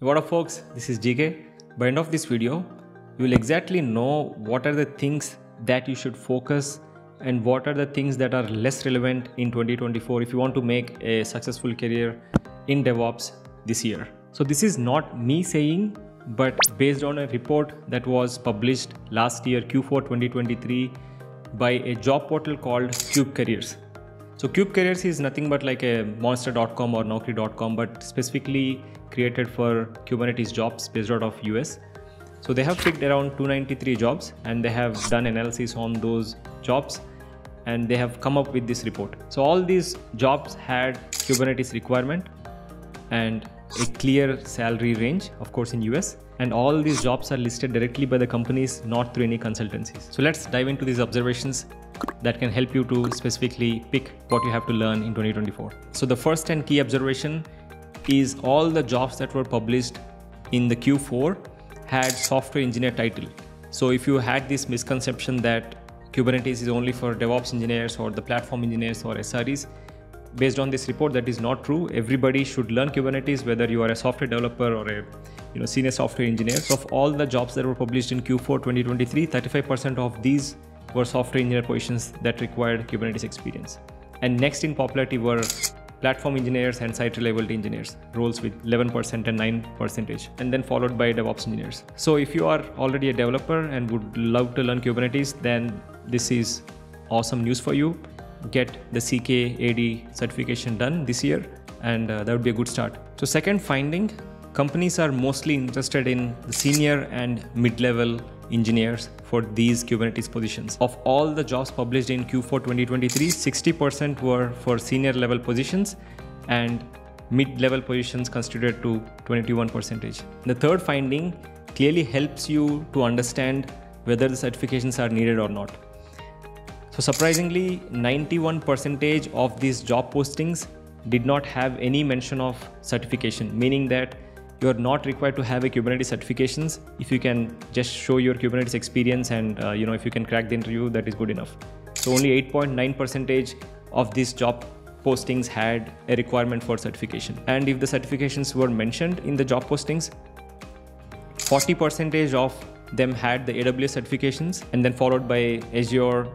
What up folks, this is GK. By end of this video, you will exactly know what are the things that you should focus and what are the things that are less relevant in 2024 if you want to make a successful career in DevOps this year. So this is not me saying, but based on a report that was published last year Q4 2023 by a job portal called Cube Careers. So Cube Careers is nothing but like a monster.com or naukri.com, but specifically created for Kubernetes jobs based out of US. So they have picked around 293 jobs and they have done analysis on those jobs and they have come up with this report. So all these jobs had Kubernetes requirement and a clear salary range, of course in US, and all these jobs are listed directly by the companies, not through any consultancies. So let's dive into these observations that can help you to specifically pick what you have to learn in 2024. So the first and key observation is all the jobs that were published in the Q4 had software engineer title. So if you had this misconception that Kubernetes is only for DevOps engineers or the platform engineers or SREs, based on this report, that is not true. Everybody should learn Kubernetes, whether you are a software developer or a senior software engineer. So of all the jobs that were published in Q4 2023, 35% of these were software engineer positions that required Kubernetes experience. And next in popularity were platform engineers and site reliability engineers, roles with 11% and 9%, and then followed by DevOps engineers. So if you are already a developer and would love to learn Kubernetes, then this is awesome news for you. Get the CKAD certification done this year, and that would be a good start. So second finding, companies are mostly interested in the senior and mid-level engineers for these Kubernetes positions. Of all the jobs published in Q4 2023, 60% were for senior level positions and mid-level positions constituted to 21%. The third finding clearly helps you to understand whether the certifications are needed or not. So surprisingly, 91% of these job postings did not have any mention of certification, meaning that you are not required to have a Kubernetes certifications. If you can just show your Kubernetes experience and if you can crack the interview, that is good enough. So only 8.9% of these job postings had a requirement for certification. And if the certifications were mentioned in the job postings, 40% of them had the AWS certifications and then followed by Azure,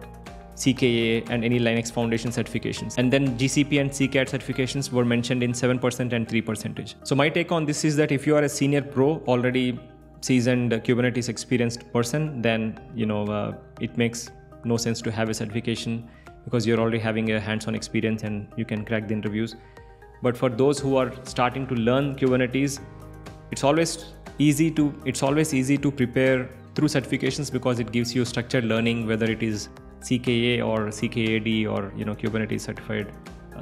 CKA and any Linux Foundation certifications, and then GCP and CCAD certifications were mentioned in 7% and 3%. So my take on this is that if you are a senior pro, already seasoned Kubernetes experienced person, then it makes no sense to have a certification because you're already having a hands-on experience and you can crack the interviews. But for those who are starting to learn Kubernetes, it's always easy to prepare through certifications because it gives you structured learning, whether it is CKA or CKAD or Kubernetes certified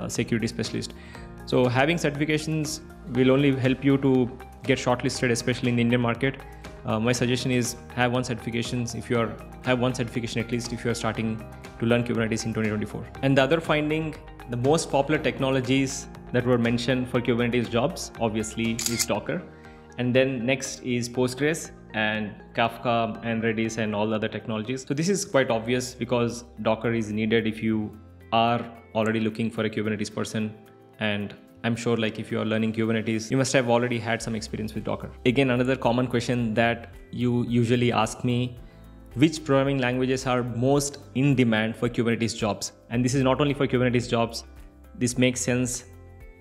security specialist. So having certifications will only help you to get shortlisted, especially in the Indian market. My suggestion is have one certification at least if you are starting to learn Kubernetes in 2024. And the other finding, the most popular technologies that were mentioned for Kubernetes jobs obviously is Docker, and then next is Postgres and Kafka and Redis and all the other technologies. So this is quite obvious because Docker is needed if you are already looking for a Kubernetes person, and I'm sure like if you are learning Kubernetes, you must have already had some experience with Docker. Again, another common question that you usually ask me, which programming languages are most in demand for Kubernetes jobs? And this is not only for Kubernetes jobs, this makes sense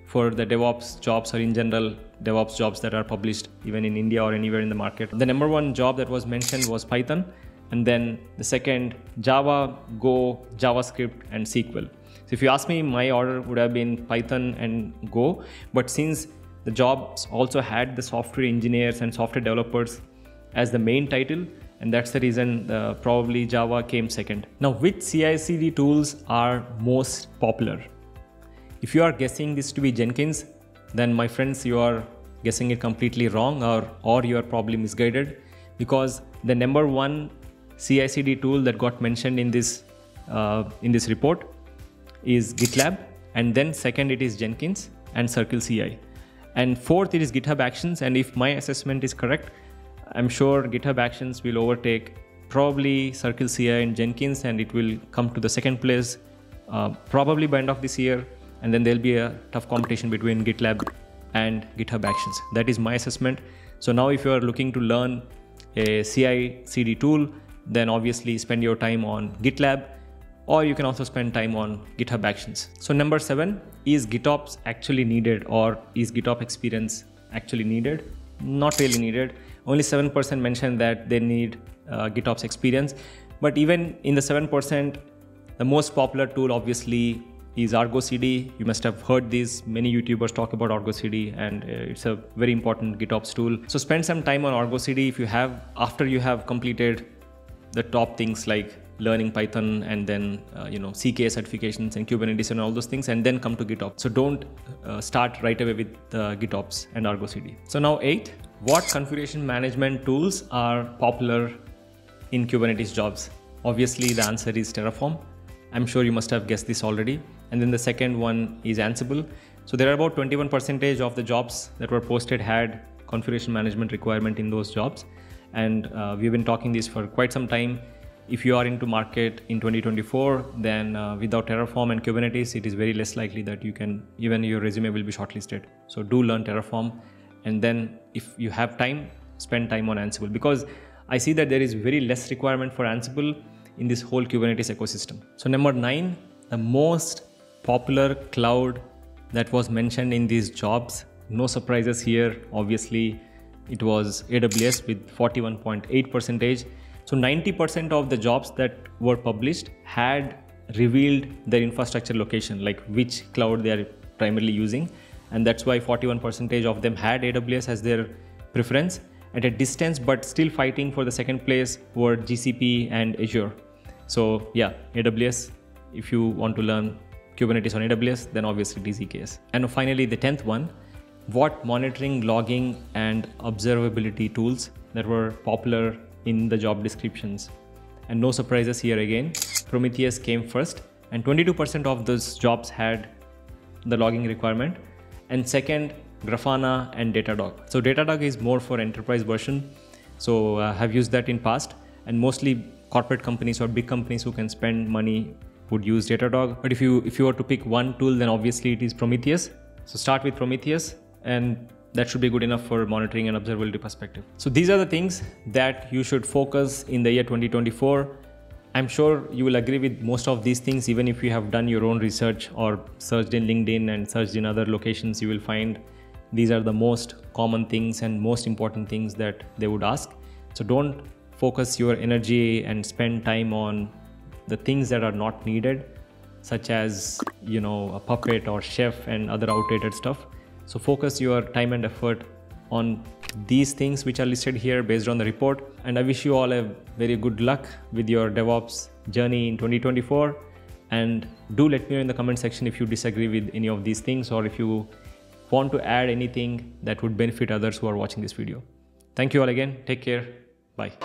for the DevOps jobs or in general DevOps jobs that are published even in India or anywhere in the market. The number one job that was mentioned was Python, and then the second Java, Go, JavaScript and SQL. So if you ask me, my order would have been Python and Go, but since the jobs also had the software engineers and software developers as the main title, and that's the reason probably Java came second. Now, which CI/CD tools are most popular? If you are guessing this to be Jenkins, then my friends, you are guessing it completely wrong, or you are probably misguided, because the number one CI/CD tool that got mentioned in this report is GitLab, and then second it is Jenkins and CircleCI, and fourth it is GitHub Actions. And if my assessment is correct, I'm sure GitHub Actions will overtake probably CircleCI and Jenkins, and it will come to the second place probably by end of this year. And then there'll be a tough competition between GitLab and GitHub Actions. That is my assessment. So now if you are looking to learn a CI/CD tool, then obviously spend your time on GitLab, or you can also spend time on GitHub Actions. So number 7, is GitOps actually needed, or is GitOps experience actually needed? Not really needed. Only 7% mentioned that they need GitOps experience. But even in the 7%, the most popular tool obviously is Argo CD. You must have heard this. Many YouTubers talk about Argo CD, and it's a very important GitOps tool. So spend some time on Argo CD if you have, after you have completed the top things like learning Python and then CKA certifications and Kubernetes and all those things, and then come to GitOps. So don't start right away with GitOps and Argo CD. So now 8, what configuration management tools are popular in Kubernetes jobs? Obviously the answer is Terraform. I'm sure you must have guessed this already. And then the second one is Ansible. So there are about 21% of the jobs that were posted had configuration management requirement in those jobs. And we've been talking this for quite some time. If you are into market in 2024, then without Terraform and Kubernetes, it is very less likely that you can, even your resume will be shortlisted. So do learn Terraform. And then if you have time, spend time on Ansible, because I see that there is very less requirement for Ansible in this whole Kubernetes ecosystem. So number 9, the most popular cloud that was mentioned in these jobs, no surprises here. Obviously, it was AWS with 41.8%. So 90% of the jobs that were published had revealed their infrastructure location, like which cloud they are primarily using. And that's why 41% of them had AWS as their preference. At a distance, but still fighting for the second place, were GCP and Azure. So yeah, AWS, if you want to learn Kubernetes on AWS, then obviously EKS. And finally, the 10th one, what monitoring, logging, and observability tools that were popular in the job descriptions. And no surprises here again, Prometheus came first, and 22% of those jobs had the logging requirement. And second, Grafana and Datadog. So Datadog is more for enterprise version. So I have used that in past, and mostly corporate companies or big companies who can spend money would use Datadog. But if you were to pick one tool, then obviously it is Prometheus. So start with Prometheus, and that should be good enough for monitoring and observability perspective. So these are the things that you should focus in the year 2024. I'm sure you will agree with most of these things. Even if you have done your own research or searched in LinkedIn and searched in other locations, you will find these are the most common things and most important things that they would ask. So don't focus your energy and spend time on the things that are not needed, such as, a puppet or chef and other outdated stuff. So focus your time and effort on these things which are listed here based on the report. And I wish you all a very good luck with your DevOps journey in 2024. And do let me know in the comment section if you disagree with any of these things, or if you want to add anything that would benefit others who are watching this video. Thank you all again. Take care. Bye.